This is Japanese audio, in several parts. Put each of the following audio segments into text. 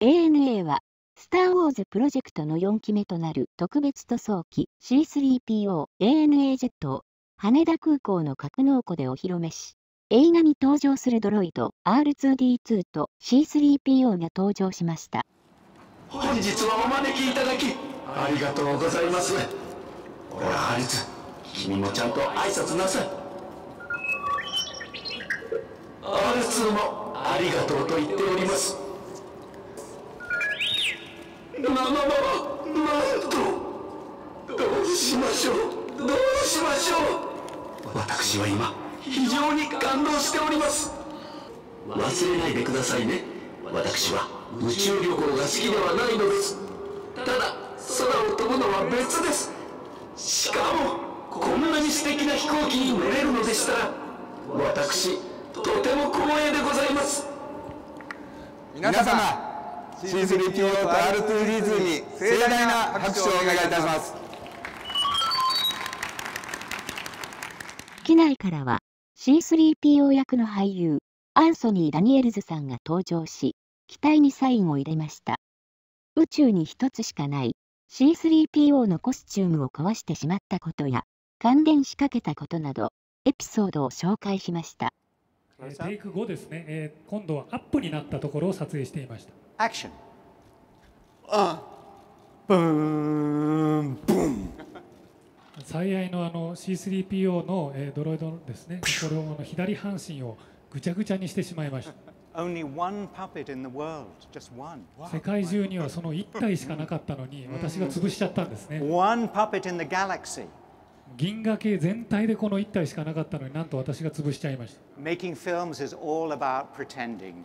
ANA は、スター・ウォーズプロジェクトの4期目となる特別塗装機 C-3PO ANA ジェットを、羽田空港の格納庫でお披露目し、映画に登場するドロイド R2-D2 と C-3PO が登場しました。本日はお招きいただき、ありがとうございます。ほら、ハリツ、君もちゃんと挨拶なさい。R2 もありがとうと言っております。なんと、どうしましょう、私は今非常に感動しております。忘れないでくださいね。私は宇宙旅行が好きではないのです。ただ空を飛ぶのは別です。しかもこんなに素敵な飛行機に乗れるのでしたら、私とても光栄でございます。皆様、C-3PO と R2-D2 に盛大な拍手をお願いいたします。機内からは C-3PO 役の俳優アンソニー・ダニエルズさんが登場し、機体にサインを入れました。宇宙に一つしかない C-3PO のコスチュームを壊してしまったことや、感電しかけたことなど、エピソードを紹介しました。テイク5ですね、今度はアップになったところを撮影していました。アクション。ブーンブーン。最愛のC3PO のドロイドですね。これを左半身をぐちゃぐちゃにしてしまいました。世界中にはその1体しかなかったのに、私が潰しちゃったんですね。銀河系全体でこの1体しかなかったのに、なんと私が潰しちゃいました。Making films is all about pretending。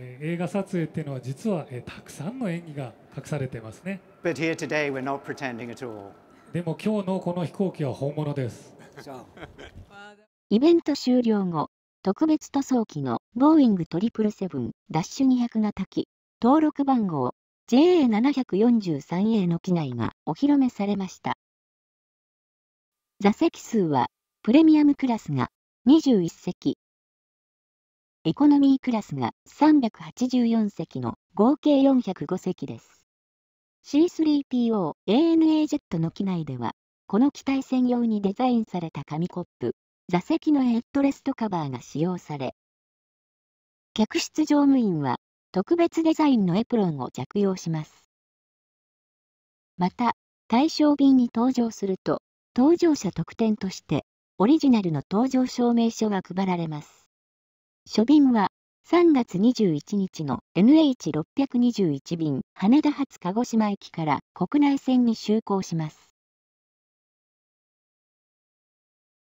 映画撮影っていうのは実はたくさんの演技が隠されてますね。でも今日のこの飛行機は本物です。イベント終了後、特別塗装機のボーイング777-200型機登録番号 JA743A の機内がお披露目されました。座席数はプレミアムクラスが21席。エコノミークラスが384席の合計405席です。C-3PO ANA ジェットの機内では、この機体専用にデザインされた紙コップ、座席のヘッドレストカバーが使用され、客室乗務員は特別デザインのエプロンを着用します。また、対象便に搭乗すると、搭乗者特典としてオリジナルの搭乗証明書が配られます。初便は3月21日の NH621 便羽田発鹿児島駅から国内線に就航します。